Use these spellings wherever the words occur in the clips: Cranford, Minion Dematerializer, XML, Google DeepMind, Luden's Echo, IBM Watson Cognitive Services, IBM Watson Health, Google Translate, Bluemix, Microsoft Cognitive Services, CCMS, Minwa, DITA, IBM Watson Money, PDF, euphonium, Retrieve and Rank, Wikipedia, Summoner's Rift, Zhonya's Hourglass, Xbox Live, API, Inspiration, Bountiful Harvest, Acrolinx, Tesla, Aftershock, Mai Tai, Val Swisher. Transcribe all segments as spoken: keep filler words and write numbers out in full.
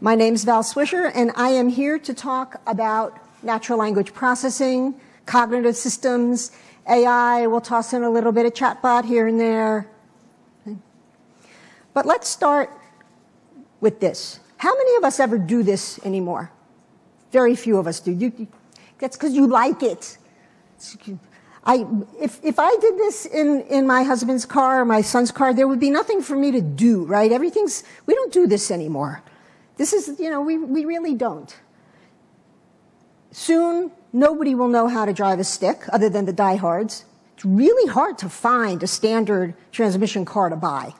My name's Val Swisher, and I am here to talk about natural language processing, cognitive systems, A I. We'll toss in a little bit of chatbot here and there. But let's start with this. How many of us ever do this anymore? Very few of us do. You, you, that's because you like it. I, if, if I did this in, in my husband's car or my son's car, there would be nothing for me to do, right? Everything's, we don't do this anymore. This is, you know, we, we really don't. Soon, nobody will know how to drive a stick other than the diehards. It's really hard to find a standard transmission car to buy.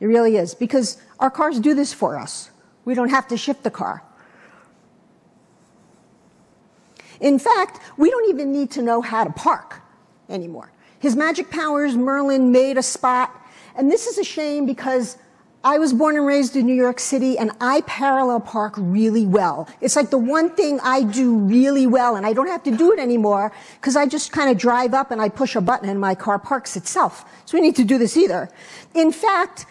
It really is, because our cars do this for us. We don't have to shift the car. In fact, we don't even need to know how to park anymore. His magic powers, Merlin made a spot. And this is a shame because I was born and raised in New York City, and I parallel park really well. It's like the one thing I do really well, and I don't have to do it anymore because I just kind of drive up and I push a button and my car parks itself. So we need to do this either. In fact,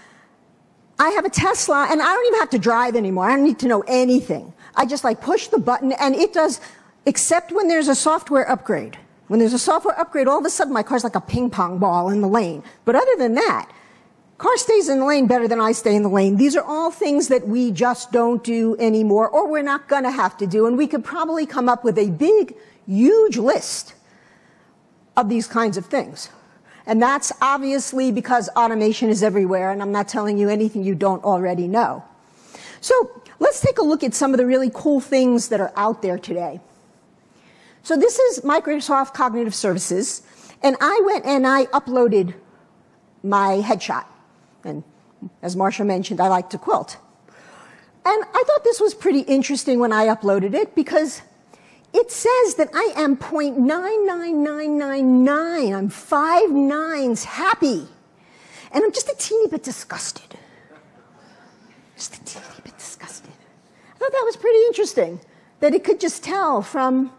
I have a Tesla, and I don't even have to drive anymore. I don't need to know anything. I just like push the button, and it does, except when there's a software upgrade. When there's a software upgrade, all of a sudden my car's like a ping pong ball in the lane. But other than that, car stays in the lane better than I stay in the lane. These are all things that we just don't do anymore, or we're not going to have to do. And we could probably come up with a big, huge list of these kinds of things. And that's obviously because automation is everywhere, and I'm not telling you anything you don't already know. So let's take a look at some of the really cool things that are out there today. So this is Microsoft Cognitive Services, and I went and I uploaded my headshot. And as Marsha mentioned, I like to quilt. And I thought this was pretty interesting when I uploaded it because it says that I am zero point nine nine nine nine nine, I'm five nines happy. And I'm just a teeny bit disgusted. Just a teeny bit disgusted. I thought that was pretty interesting, that it could just tell from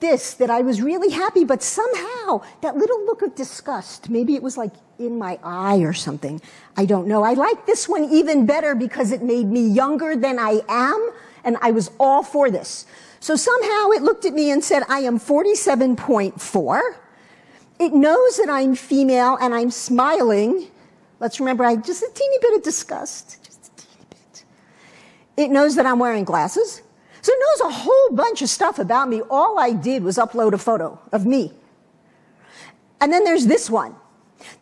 this that I was really happy, but somehow that little look of disgust, maybe it was like in my eye or something, I don't know. I like this one even better because it made me younger than I am, and I was all for this. So somehow it looked at me and said, I am forty-seven point four. It knows that I'm female and I'm smiling. Let's remember, I just a teeny bit of disgust, just a teeny bit. It knows that I'm wearing glasses. So it knows a whole bunch of stuff about me. All I did was upload a photo of me. And then there's this one.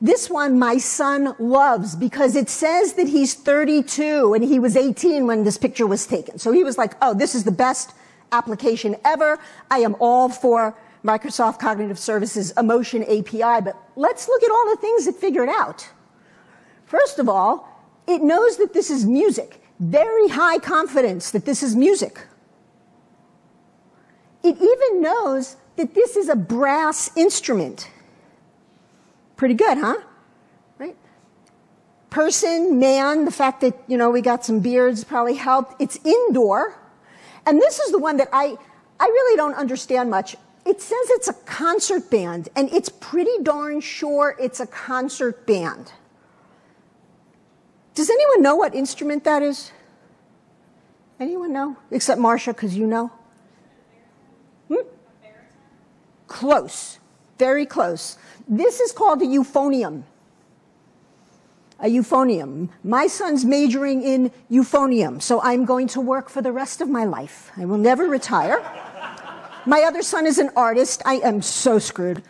This one my son loves because it says that he's thirty-two and he was eighteen when this picture was taken. So he was like, oh, this is the best application ever. I am all for Microsoft Cognitive Services Emotion A P I, but let's look at all the things it figured out. First of all, it knows that this is music. Very high confidence that this is music. It even knows that this is a brass instrument. Pretty good, huh? Right? Person, man, the fact that, you know, we got some beards probably helped. It's indoor. And this is the one that I, I really don't understand much. It says it's a concert band, and it's pretty darn sure it's a concert band. Does anyone know what instrument that is? Anyone know? Except Marsha, because you know. Hmm? Close. Very close. This is called a euphonium. A euphonium. My son's majoring in euphonium, so I'm going to work for the rest of my life. I will never retire. My other son is an artist. I am so screwed.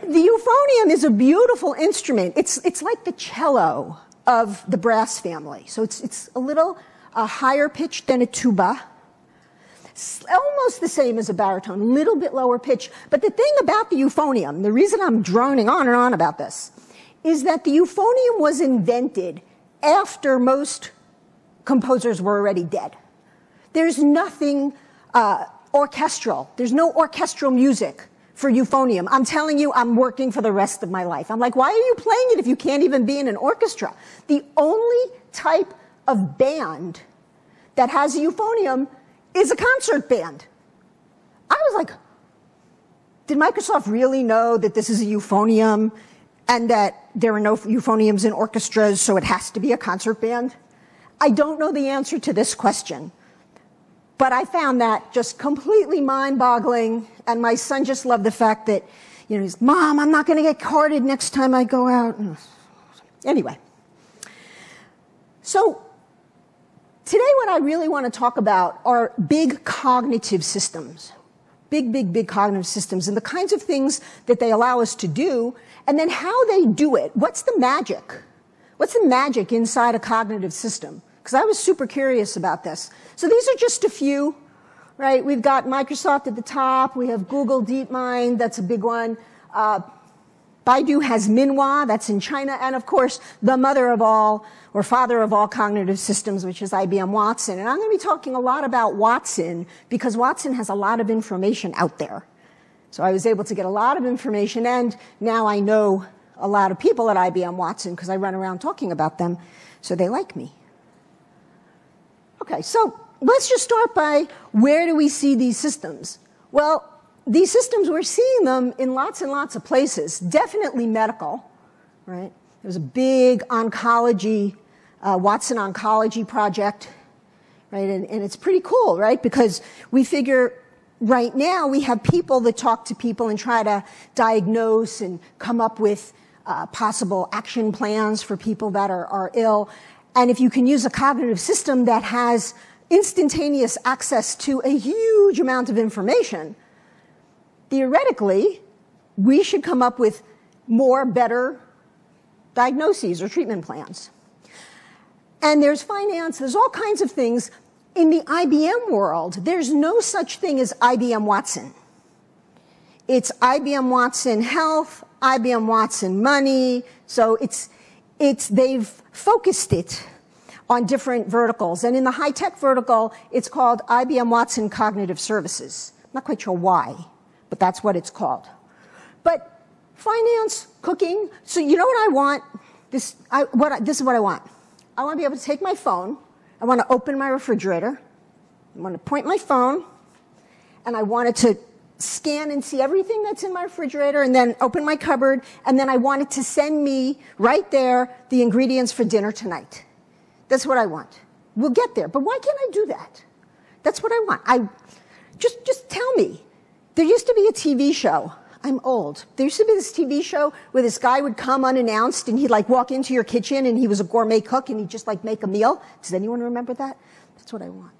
The euphonium is a beautiful instrument. It's, it's like the cello of the brass family. So it's, it's a little uh, higher pitched than a tuba. It's almost the same as a baritone, a little bit lower pitch. But the thing about the euphonium, the reason I'm droning on and on about this, is that the euphonium was invented after most composers were already dead. There's nothing uh, orchestral. There's no orchestral music for euphonium. I'm telling you, I'm working for the rest of my life. I'm like, why are you playing it if you can't even be in an orchestra? The only type of band that has a euphonium is a concert band. I was like, did Microsoft really know that this is a euphonium and that there are no euphoniums in orchestras, so it has to be a concert band? I don't know the answer to this question. But I found that just completely mind-boggling, and my son just loved the fact that, you know, he's, Mom, I'm not going to get carded next time I go out. Anyway. So today what I really want to talk about are big cognitive systems, big, big, big cognitive systems, and the kinds of things that they allow us to do, and then how they do it. What's the magic? What's the magic inside a cognitive system? Because I was super curious about this. So these are just a few, right? We've got Microsoft at the top. We have Google DeepMind. That's a big one. Uh, Baidu has Minwa. That's in China. And, of course, the mother of all or father of all cognitive systems, which is I B M Watson. And I'm going to be talking a lot about Watson because Watson has a lot of information out there. So I was able to get a lot of information, and now I know a lot of people at I B M Watson because I run around talking about them, so they like me. Okay, so let's just start by where do we see these systems? Well, these systems, we're seeing them in lots and lots of places, definitely medical, right? There was a big oncology, uh, Watson Oncology project, right? And, and it's pretty cool, right? Because we figure right now we have people that talk to people and try to diagnose and come up with uh, possible action plans for people that are, are ill. And if you can use a cognitive system that has instantaneous access to a huge amount of information, theoretically, we should come up with more, better diagnoses or treatment plans. And there's finance, there's all kinds of things. In the I B M world, there's no such thing as I B M Watson. It's I B M Watson Health, I B M Watson Money, so it's It's, they've focused it on different verticals. And in the high-tech vertical, it's called I B M Watson Cognitive Services. I'm not quite sure why, but that's what it's called. But finance, cooking, so you know what I want? This, I, what I, this is what I want. I want to be able to take my phone. I want to open my refrigerator. I want to point my phone, and I want it to scan and see everything that's in my refrigerator, and then open my cupboard, and then I want it to send me right there the ingredients for dinner tonight. That's what I want. We'll get there, but why can't I do that? That's what I want. I just just tell me. There used to be a T V show. I'm old. There used to be this T V show where this guy would come unannounced, and he'd like walk into your kitchen, and he was a gourmet cook, and he'd just like make a meal. Does anyone remember that? That's what I want.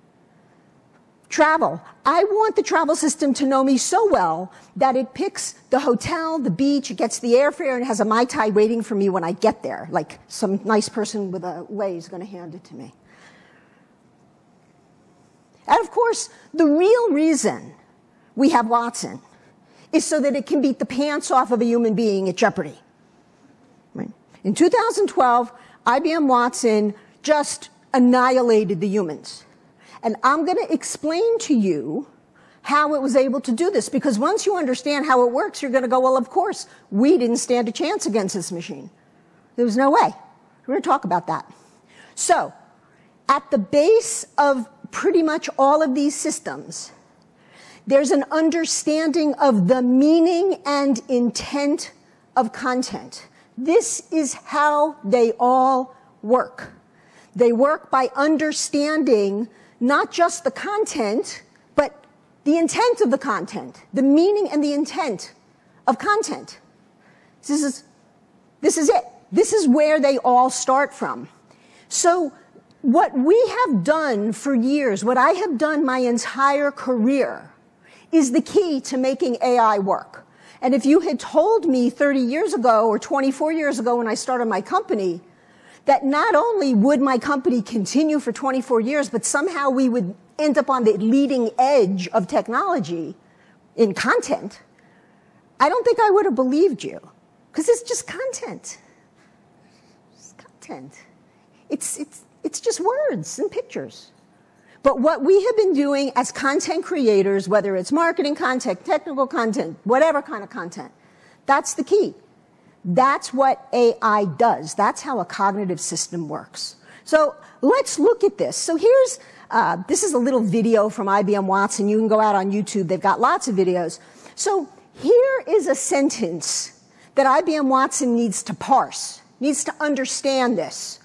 Travel. I want the travel system to know me so well that it picks the hotel, the beach, it gets the airfare, and has a Mai Tai waiting for me when I get there. Like some nice person with a way is going to hand it to me. And of course, the real reason we have Watson is so that it can beat the pants off of a human being at Jeopardy. Right? In two thousand twelve, I B M Watson just annihilated the humans. And I'm going to explain to you how it was able to do this, because once you understand how it works, you're going to go, well, of course, we didn't stand a chance against this machine. There was no way. We're going to talk about that. So at the base of pretty much all of these systems, there's an understanding of the meaning and intent of content. This is how they all work. They work by understanding not just the content, but the intent of the content, the meaning and the intent of content. This is, this is it. This is where they all start from. So what we have done for years, what I have done my entire career, is the key to making A I work. And if you had told me thirty years ago or twenty-four years ago when I started my company, that not only would my company continue for twenty-four years, but somehow we would end up on the leading edge of technology in content, I don't think I would have believed you, because it's just content. It's content. It's, it's, it's just words and pictures. But what we have been doing as content creators, whether it's marketing content, technical content, whatever kind of content, that's the key. That's what A I does. That's how a cognitive system works. So let's look at this. So here's, uh, this is a little video from I B M Watson. You can go out on YouTube. They've got lots of videos. So here is a sentence that I B M Watson needs to parse, needs to understand this.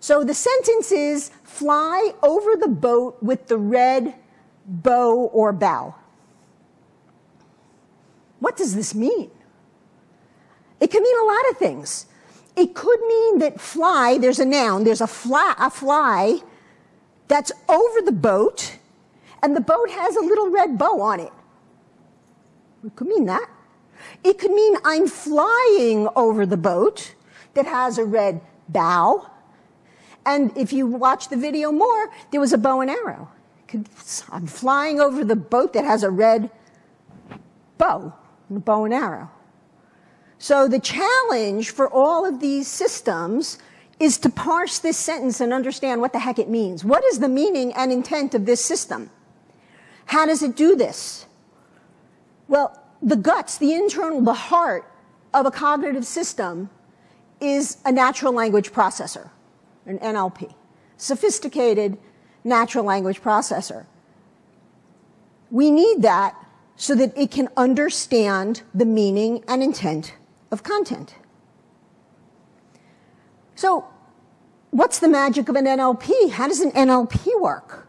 So the sentence is, fly over the boat with the red bow or bow. What does this mean? It can mean a lot of things. It could mean that fly, there's a noun, there's a fly, a fly that's over the boat, and the boat has a little red bow on it. It could mean that. It could mean I'm flying over the boat that has a red bow. And if you watch the video more, there was a bow and arrow. I'm flying over the boat that has a red bow, and a bow and arrow. So the challenge for all of these systems is to parse this sentence and understand what the heck it means. What is the meaning and intent of this system? How does it do this? Well, the guts, the internal, the heart of a cognitive system is a natural language processor, an N L P, sophisticated natural language processor. We need that so that it can understand the meaning and intent of content. So what's the magic of an N L P? How does an N L P work?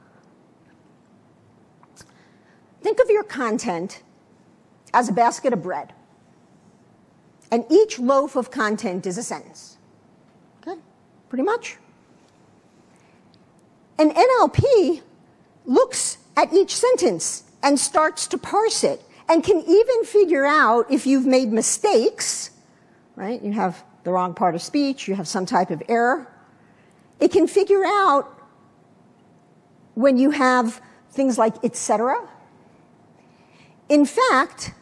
Think of your content as a basket of bread. And each loaf of content is a sentence. Okay? Pretty much. An N L P looks at each sentence and starts to parse it and can even figure out if you've made mistakes, right? You have the wrong part of speech, you have some type of error. It can figure out when you have things like et cetera. In fact,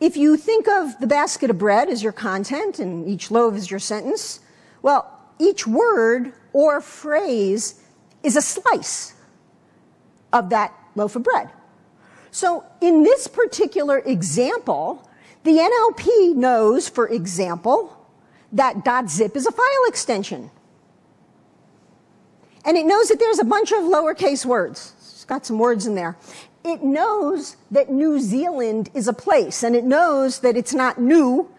if you think of the basket of bread as your content and each loaf is your sentence, well, each word or phrase is a slice of that loaf of bread. So in this particular example, the N L P knows, for example, that .zip is a file extension. And it knows that there's a bunch of lowercase words. It's got some words in there. It knows that New Zealand is a place, and it knows that it's not New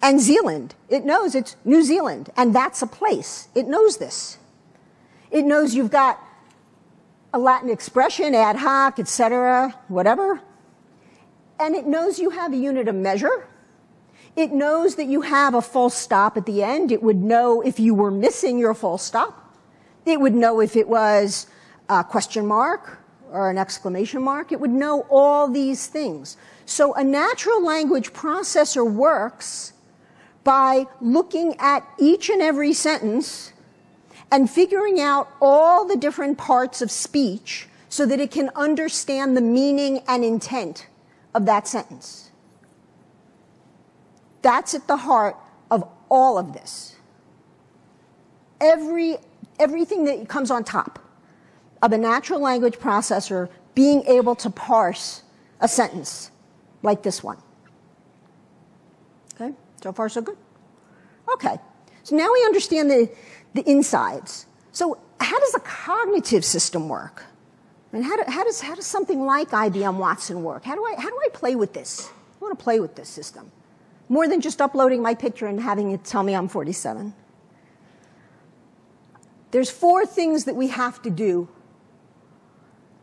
and Zealand. It knows it's New Zealand, and that's a place. It knows this. It knows you've got a Latin expression, ad hoc, et cetera, whatever. And it knows you have a unit of measure. It knows that you have a full stop at the end. It would know if you were missing your full stop. It would know if it was a question mark or an exclamation mark. It would know all these things. So a natural language processor works by looking at each and every sentence and figuring out all the different parts of speech so that it can understand the meaning and intent of that sentence. That's at the heart of all of this. Every, everything that comes on top of a natural language processor being able to parse a sentence like this one. Okay, so far so good. Okay, so now we understand the the insides. So how does a cognitive system work? I mean, how, do, how, does, how does something like I B M Watson work? How do, I, how do I play with this? I want to play with this system. More than just uploading my picture and having it tell me I'm forty-seven. There's four things that we have to do,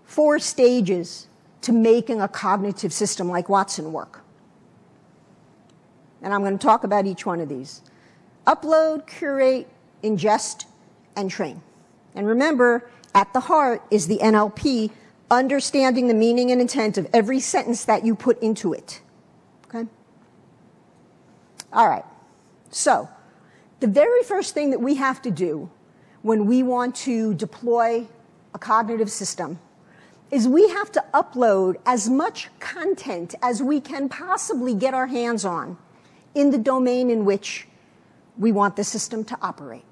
four stages to making a cognitive system like Watson work. And I'm going to talk about each one of these. Upload, curate, ingest, and train. And remember, at the heart is the N L P, understanding the meaning and intent of every sentence that you put into it. Okay? All right. So the very first thing that we have to do when we want to deploy a cognitive system is we have to upload as much content as we can possibly get our hands on in the domain in which we want the system to operate.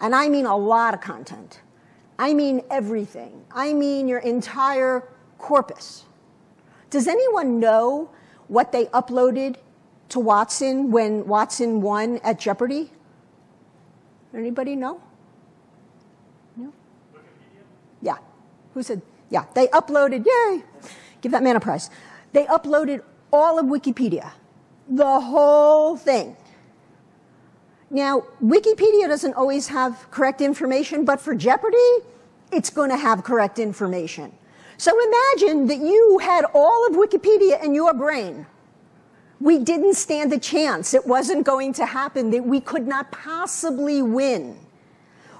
And I mean a lot of content. I mean everything. I mean your entire corpus. Does anyone know what they uploaded to Watson when Watson won at Jeopardy? Anybody know? No? Wikipedia? Yeah. Who said? Yeah. They uploaded, yay! Give that man a prize. They uploaded all of Wikipedia. The whole thing. Now, Wikipedia doesn't always have correct information, but for Jeopardy, it's going to have correct information. So imagine that you had all of Wikipedia in your brain. We didn't stand a chance. It wasn't going to happen, that we could not possibly win.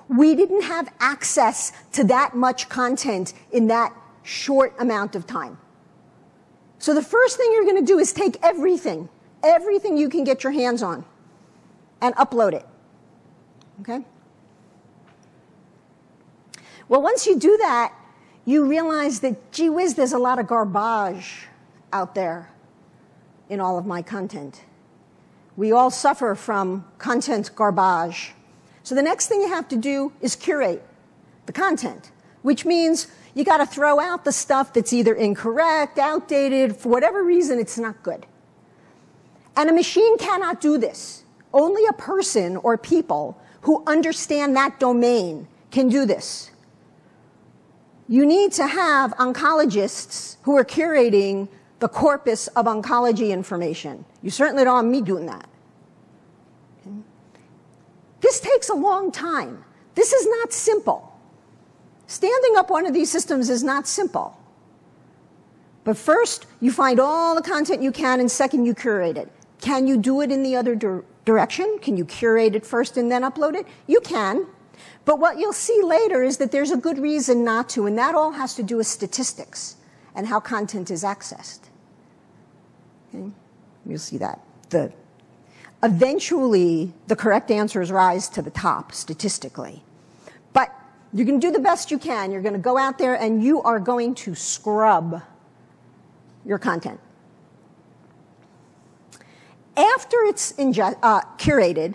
We didn't have access to that much content in that short amount of time. So the first thing you're going to do is take everything, everything you can get your hands on, and upload it. Okay? Well, once you do that, you realize that, gee whiz, there's a lot of garbage out there in all of my content. We all suffer from content garbage. So the next thing you have to do is curate the content, which means you got to throw out the stuff that's either incorrect, outdated, for whatever reason it's not good. And a machine cannot do this. Only a person or people who understand that domain can do this. You need to have oncologists who are curating the corpus of oncology information. You certainly don't want me doing that. Okay. This takes a long time. This is not simple. Standing up one of these systems is not simple. But first, you find all the content you can, and second, you curate it. Can you do it in the other direction? Direction? Can you curate it first and then upload it? You can. But what you'll see later is that there's a good reason not to, and that all has to do with statistics and how content is accessed. Okay? You'll see that. The, eventually, the correct answers rise to the top statistically. But you're going to do the best you can. You're going to go out there and you are going to scrub your content. After it's uh, curated,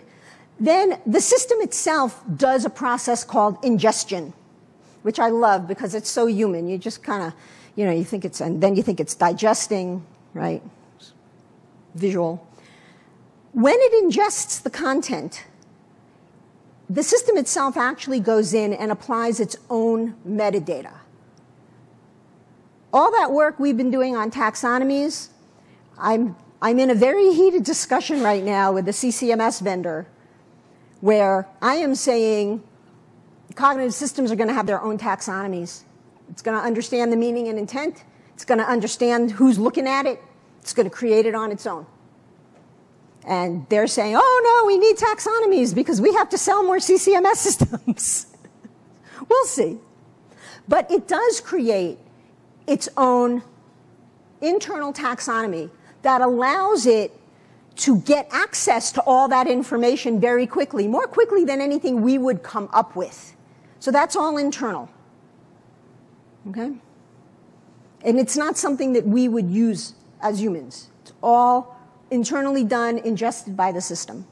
then the system itself does a process called ingestion, which I love because it's so human. You just kind of, you know, you think it's, and then you think it's digesting, right? Visual. When it ingests the content, the system itself actually goes in and applies its own metadata. All that work we've been doing on taxonomies, I'm I'm in a very heated discussion right now with the C C M S vendor where I am saying cognitive systems are going to have their own taxonomies. It's going to understand the meaning and intent. It's going to understand who's looking at it. It's going to create it on its own. And they're saying, oh, no, we need taxonomies because we have to sell more C C M S systems. We'll see. But it does create its own internal taxonomy that allows it to get access to all that information very quickly, more quickly than anything we would come up with. So that's all internal. Okay? And it's not something that we would use as humans. It's all internally done, ingested by the system.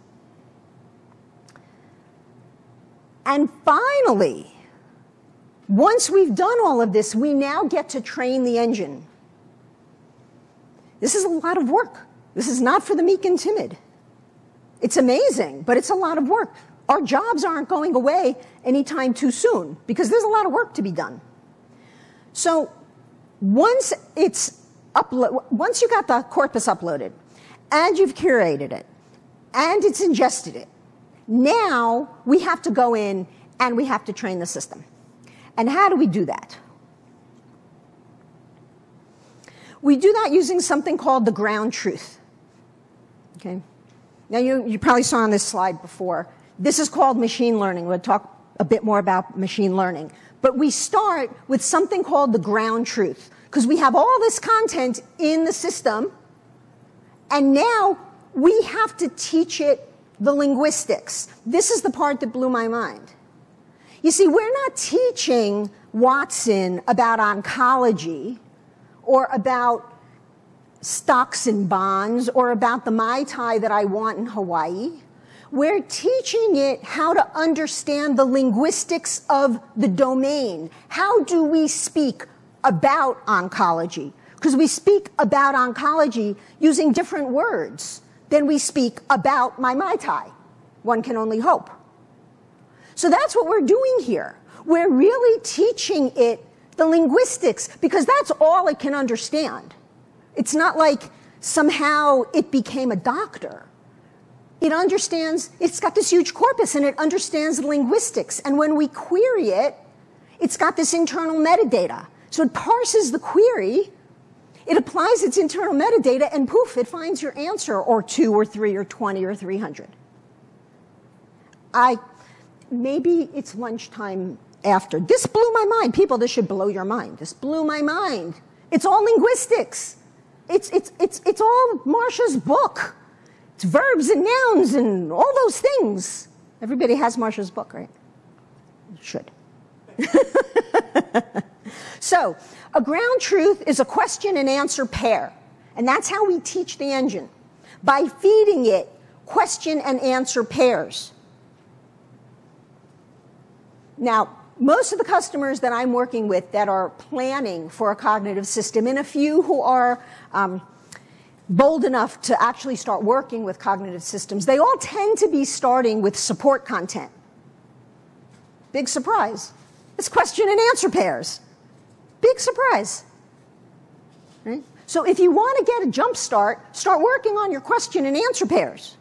And finally, once we've done all of this, we now get to train the engine. This is a lot of work. This is not for the meek and timid. It's amazing, but it's a lot of work. Our jobs aren't going away anytime too soon because there's a lot of work to be done. So once it's upload, once you got the corpus uploaded and you've curated it and it's ingested it, now we have to go in and we have to train the system. And how do we do that? We do that using something called the ground truth. Okay? Now, you, you probably saw on this slide before. This is called machine learning. We'll talk a bit more about machine learning. But we start with something called the ground truth, because we have all this content in the system, and now we have to teach it the linguistics. This is the part that blew my mind. You see, we're not teaching Watson about oncology, or about stocks and bonds, or about the Mai Tai that I want in Hawaii. We're teaching it how to understand the linguistics of the domain. How do we speak about oncology? Because we speak about oncology using different words than we speak about my Mai Tai. One can only hope. So that's what we're doing here. We're really teaching it the linguistics, because that's all it can understand. It's not like somehow it became a doctor. It understands, it's got this huge corpus, and it understands linguistics. And when we query it, it's got this internal metadata. So it parses the query, it applies its internal metadata, and poof, it finds your answer, or two, or three, or twenty, or three hundred. I, maybe it's lunchtime after. This blew my mind. People, this should blow your mind. This blew my mind. It's all linguistics. It's, it's, it's, it's all Marsha's book. It's verbs and nouns and all those things. Everybody has Marsha's book, right? Should. So, a ground truth is a question and answer pair. And that's how we teach the engine, by feeding it question and answer pairs. Now, most of the customers that I'm working with that are planning for a cognitive system, and a few who are um, bold enough to actually start working with cognitive systems, they all tend to be starting with support content. Big surprise. It's question and answer pairs. Big surprise. Right? So if you want to get a jump start, start working on your question and answer pairs.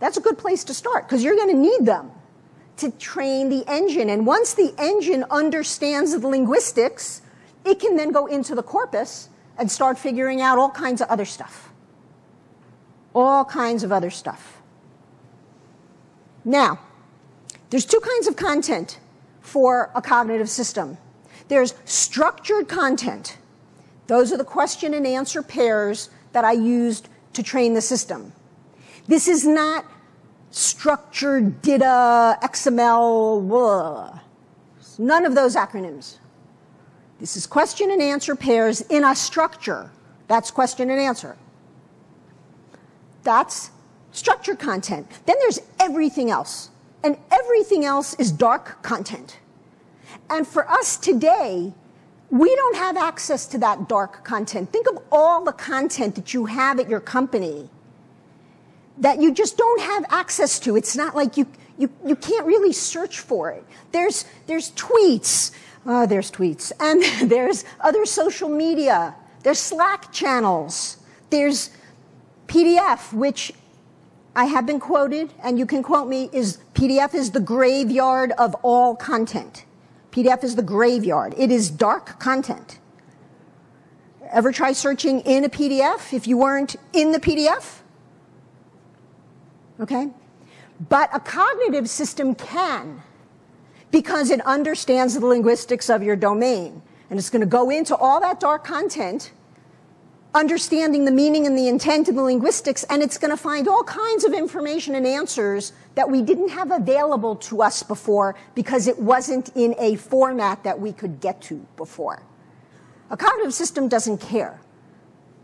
That's a good place to start, because you're going to need them to train the engine. And once the engine understands the linguistics, it can then go into the corpus and start figuring out all kinds of other stuff. All kinds of other stuff. Now, there's two kinds of content for a cognitive system. There's structured content. Those are the question and answer pairs that I used to train the system. This is not structured, D I T A, X M L, blah. None of those acronyms. This is question and answer pairs in a structure. That's question and answer. That's structured content. Then there's everything else. And everything else is dark content. And for us today, we don't have access to that dark content. Think of all the content that you have at your company that you just don't have access to. It's not like you, you, you can't really search for it. There's, there's tweets. Oh, there's tweets. And there's other social media. There's Slack channels. There's P D F, which I have been quoted, and you can quote me, is P D F is the graveyard of all content. P D F is the graveyard. It is dark content. Ever try searching in a P D F if you weren't in the P D F? Okay? But a cognitive system can, because it understands the linguistics of your domain. And it's going to go into all that dark content, understanding the meaning and the intent and the linguistics, and it's going to find all kinds of information and answers that we didn't have available to us before, because it wasn't in a format that we could get to before. A cognitive system doesn't care.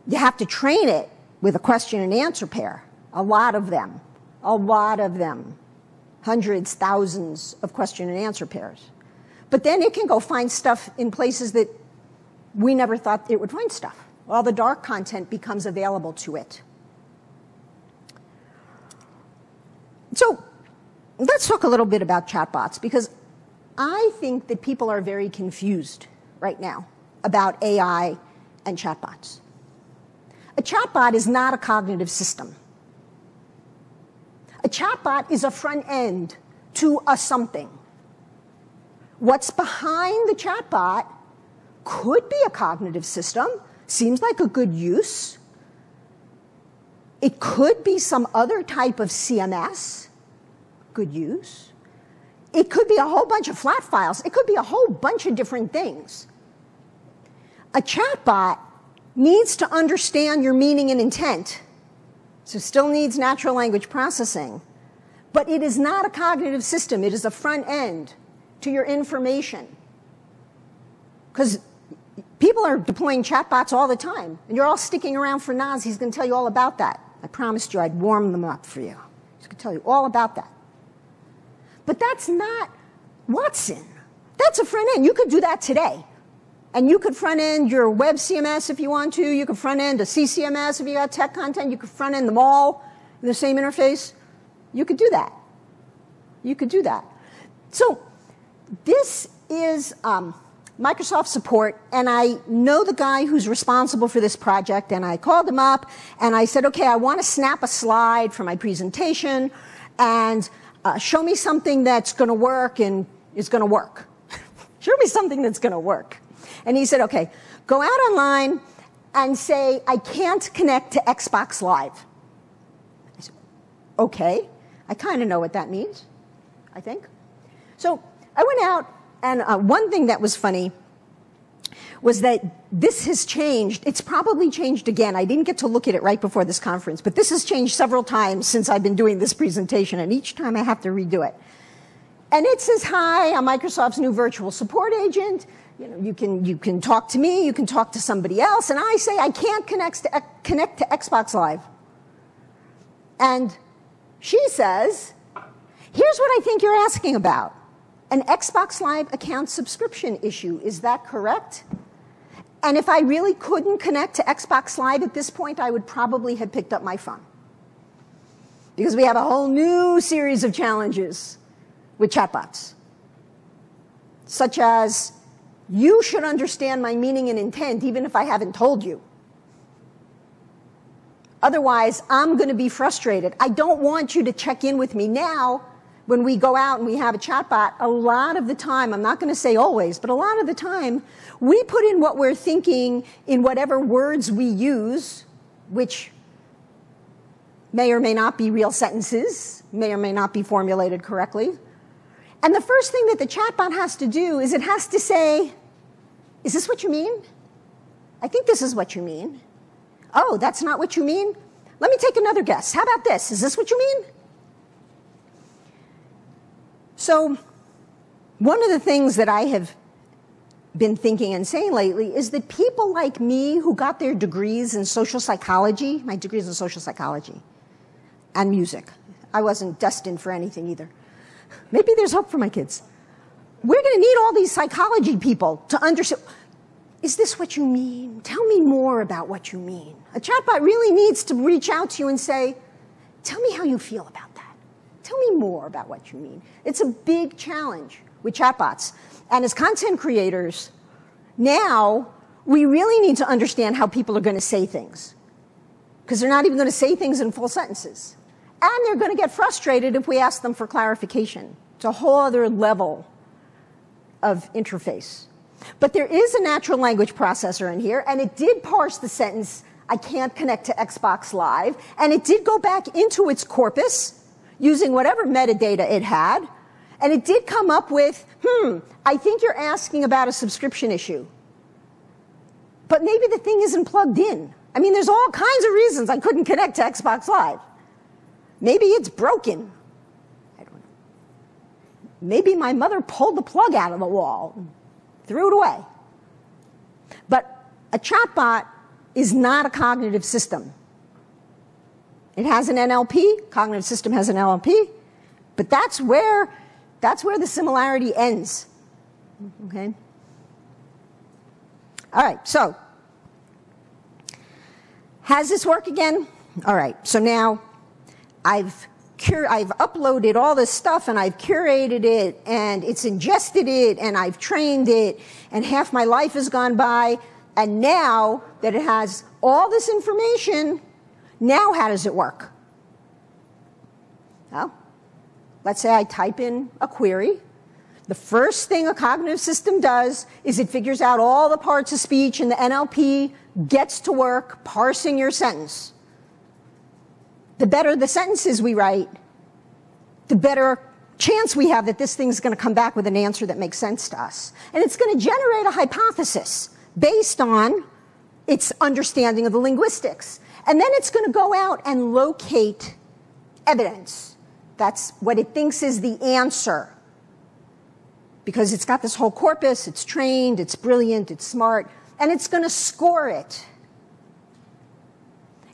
You have to train it with a question and answer pair. A lot of them. A lot of them. Hundreds, thousands of question and answer pairs. But then it can go find stuff in places that we never thought it would find stuff. All the dark content becomes available to it. So let's talk a little bit about chatbots, because I think that people are very confused right now about A I and chatbots. A chatbot is not a cognitive system. A chatbot is a front end to a something. What's behind the chatbot could be a cognitive system. Seems like a good use. It could be some other type of C M S. Good use. It could be a whole bunch of flat files. It could be a whole bunch of different things. A chatbot needs to understand your meaning and intent. So still needs natural language processing. But it is not a cognitive system. It is a front end to your information. Because people are deploying chatbots all the time. And you're all sticking around for Naz. He's going to tell you all about that. I promised you I'd warm them up for you. He's going to tell you all about that. But that's not Watson. That's a front end. You could do that today. And you could front end your web C M S if you want to. You could front end a C C M S if you got tech content. You could front end them all in the same interface. You could do that. You could do that. So this is um, Microsoft support, and I know the guy who's responsible for this project, and I called him up, and I said, okay, I want to snap a slide for my presentation, and uh, show me something that's going to work and is going to work. Show me something that's going to work. And he said, okay, go out online and say, I can't connect to Xbox Live. I said, okay, I kind of know what that means, I think. So I went out. And uh, one thing that was funny was that this has changed. It's probably changed again. I didn't get to look at it right before this conference, but this has changed several times since I've been doing this presentation, and each time I have to redo it. And it says, hi, I'm Microsoft's new virtual support agent. You know, you can, you can talk to me, you can talk to somebody else. And I say, I can't connect to, connect to Xbox Live. And she says, here's what I think you're asking about. An Xbox Live account subscription issue, is that correct? And if I really couldn't connect to Xbox Live at this point, I would probably have picked up my phone. Because we have a whole new series of challenges with chatbots, such as, you should understand my meaning and intent even if I haven't told you. Otherwise, I'm going to be frustrated. I don't want you to check in with me now. When we go out and we have a chatbot, a lot of the time, I'm not going to say always, but a lot of the time, we put in what we're thinking in whatever words we use, which may or may not be real sentences, may or may not be formulated correctly. And the first thing that the chatbot has to do is it has to say, is this what you mean? I think this is what you mean. Oh, that's not what you mean? Let me take another guess. How about this? Is this what you mean? So one of the things that I have been thinking and saying lately is that people like me who got their degrees in social psychology, my degrees in social psychology and music, I wasn't destined for anything either. Maybe there's hope for my kids. We're going to need all these psychology people to understand, is this what you mean? Tell me more about what you mean. A chatbot really needs to reach out to you and say, tell me how you feel about that. Tell me more about what you mean. It's a big challenge with chatbots. And as content creators, now we really need to understand how people are going to say things. Because they're not even going to say things in full sentences. And they're going to get frustrated if we ask them for clarification. It's a whole other level of interface. But there is a natural language processor in here, and it did parse the sentence, I can't connect to Xbox Live. And it did go back into its corpus, using whatever metadata it had, and it did come up with, hmm, I think you're asking about a subscription issue. But maybe the thing isn't plugged in. I mean, there's all kinds of reasons I couldn't connect to Xbox Live. Maybe it's broken. I don't know. Maybe my mother pulled the plug out of the wall and threw it away. But a chatbot is not a cognitive system. It has an N L P, cognitive system has an N L P, but that's where, that's where the similarity ends, okay? All right, so, has this work again? All right, so now I've, cur I've uploaded all this stuff and I've curated it and it's ingested it and I've trained it and half my life has gone by, and now that it has all this information, now how does it work? Well, let's say I type in a query. The first thing a cognitive system does is it figures out all the parts of speech, and the N L P gets to work parsing your sentence. The better the sentences we write, the better chance we have that this thing's going to come back with an answer that makes sense to us. And it's going to generate a hypothesis based on its understanding of the linguistics. And then it's going to go out and locate evidence. That's what it thinks is the answer. Because it's got this whole corpus, it's trained, it's brilliant, it's smart, and it's going to score it.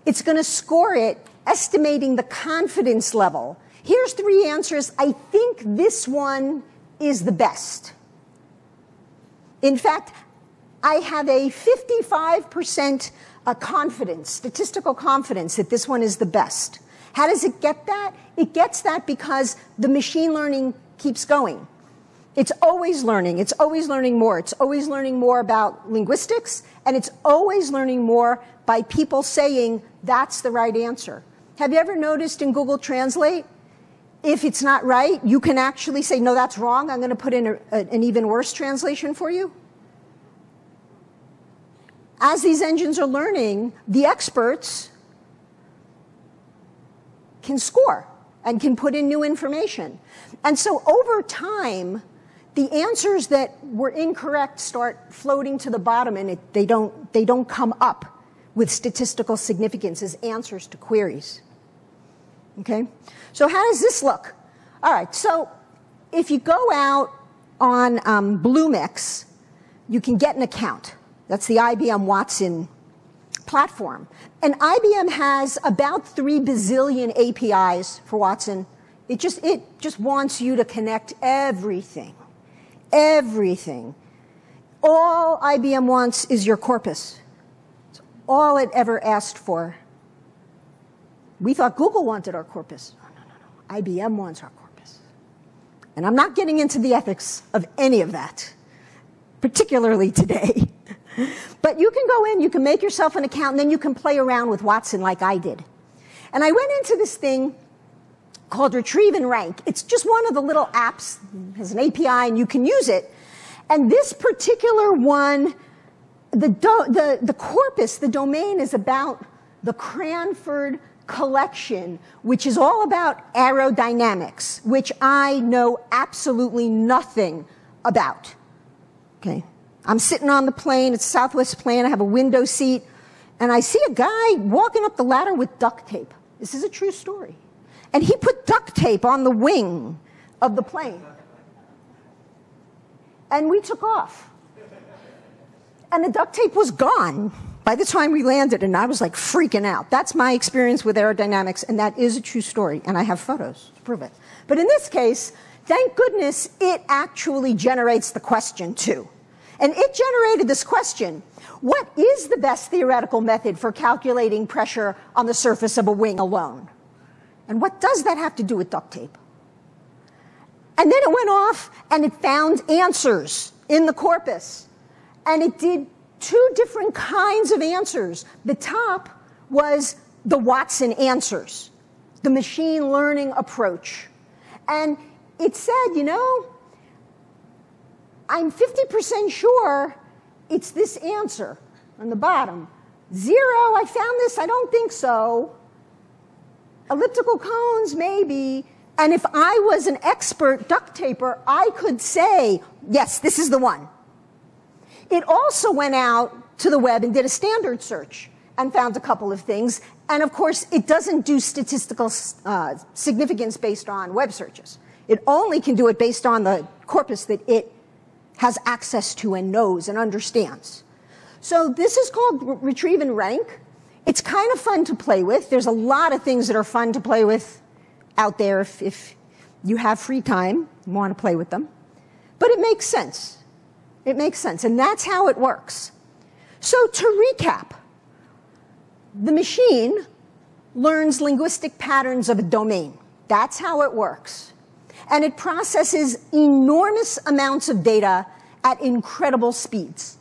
It's going to score it, estimating the confidence level. Here's three answers. I think this one is the best. In fact, I have a fifty-five percent a confidence, statistical confidence that this one is the best. How does it get that? It gets that because the machine learning keeps going. It's always learning. It's always learning more. It's always learning more about linguistics, and it's always learning more by people saying that's the right answer. Have you ever noticed in Google Translate, if it's not right, you can actually say, no, that's wrong. I'm going to put in a, a, an even worse translation for you? As these engines are learning, the experts can score and can put in new information. And so over time, the answers that were incorrect start floating to the bottom, and it, they, don't, they don't come up with statistical significance as answers to queries. Okay? So how does this look? All right, so if you go out on um, Bluemix, you can get an account. That's the I B M Watson platform. And I B M has about three bazillion A P Is for Watson. It just, it just wants you to connect everything, everything. All I B M wants is your corpus. It's all it ever asked for. We thought Google wanted our corpus. No, no, no, no. I B M wants our corpus. And I'm not getting into the ethics of any of that, particularly today. But you can go in, you can make yourself an account, and then you can play around with Watson like I did. And I went into this thing called Retrieve and Rank. It's just one of the little apps. It has an A P I, and you can use it. And this particular one, the, do, the, the corpus, the domain is about the Cranford collection, which is all about aerodynamics, which I know absolutely nothing about. Okay, I'm sitting on the plane, it's Southwest plane, I have a window seat, and I see a guy walking up the ladder with duct tape. This is a true story. And he put duct tape on the wing of the plane. And we took off. And the duct tape was gone by the time we landed, and I was like freaking out. That's my experience with aerodynamics, and that is a true story, and I have photos to prove it. But in this case, thank goodness it actually generates the question too. And it generated this question: what is the best theoretical method for calculating pressure on the surface of a wing alone? And what does that have to do with duct tape? And then it went off and it found answers in the corpus, and it did two different kinds of answers. The top was the Watson answers, the machine learning approach. And it said, you know, I'm fifty percent sure it's this answer on the bottom. Zero, I found this, I don't think so. Elliptical cones, maybe. And if I was an expert duct taper, I could say, yes, this is the one. It also went out to the web and did a standard search and found a couple of things. And of course, it doesn't do statistical uh, significance based on web searches. It only can do it based on the corpus that it has access to and knows and understands. So this is called Retrieve and Rank. It's kind of fun to play with. There's a lot of things that are fun to play with out there if, if you have free time and want to play with them. But it makes sense. It makes sense, and that's how it works. So to recap, the machine learns linguistic patterns of a domain. That's how it works. And it processes enormous amounts of data at incredible speeds.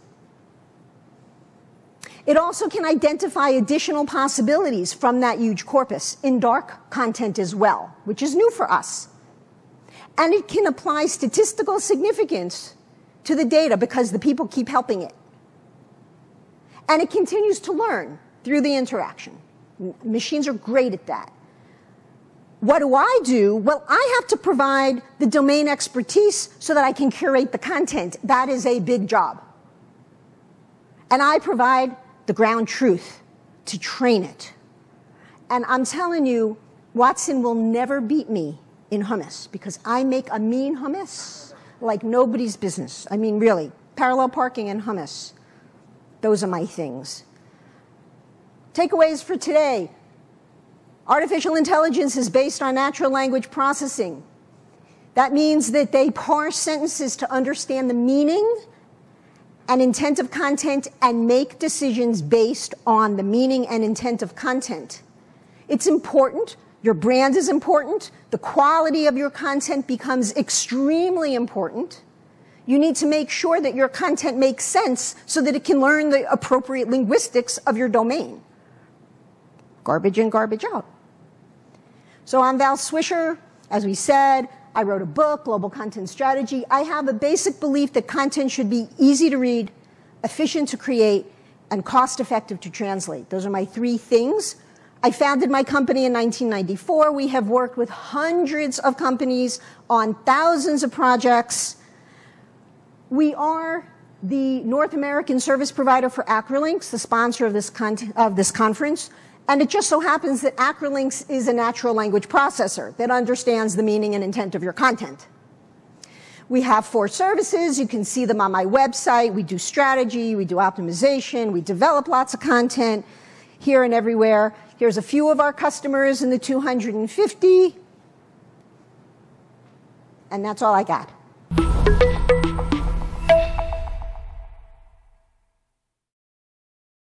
It also can identify additional possibilities from that huge corpus in dark content as well, which is new for us. And it can apply statistical significance to the data because the people keep helping it. And it continues to learn through the interaction. Machines are great at that. What do I do? Well, I have to provide the domain expertise so that I can curate the content. That is a big job. And I provide the ground truth to train it. And I'm telling you, Watson will never beat me in hummus because I make a mean hummus like nobody's business. I mean, really, parallel parking and hummus, those are my things. Takeaways for today. Artificial intelligence is based on natural language processing. That means that they parse sentences to understand the meaning and intent of content and make decisions based on the meaning and intent of content. It's important Your brand is important. The quality of your content becomes extremely important. You need to make sure that your content makes sense so that it can learn the appropriate linguistics of your domain. Garbage in, garbage out. So I'm Val Swisher. As we said, I wrote a book, Global Content Strategy. I have a basic belief that content should be easy to read, efficient to create, and cost-effective to translate. Those are my three things. I founded my company in nineteen ninety-four. We have worked with hundreds of companies on thousands of projects. We are the North American service provider for Acrolinx, the sponsor of this, con of this conference. And it just so happens that Acrolinx is a natural language processor that understands the meaning and intent of your content. We have four services. You can see them on my website. We do strategy. We do optimization. We develop lots of content here and everywhere. Here's a few of our customers in the two hundred fifty. And that's all I got.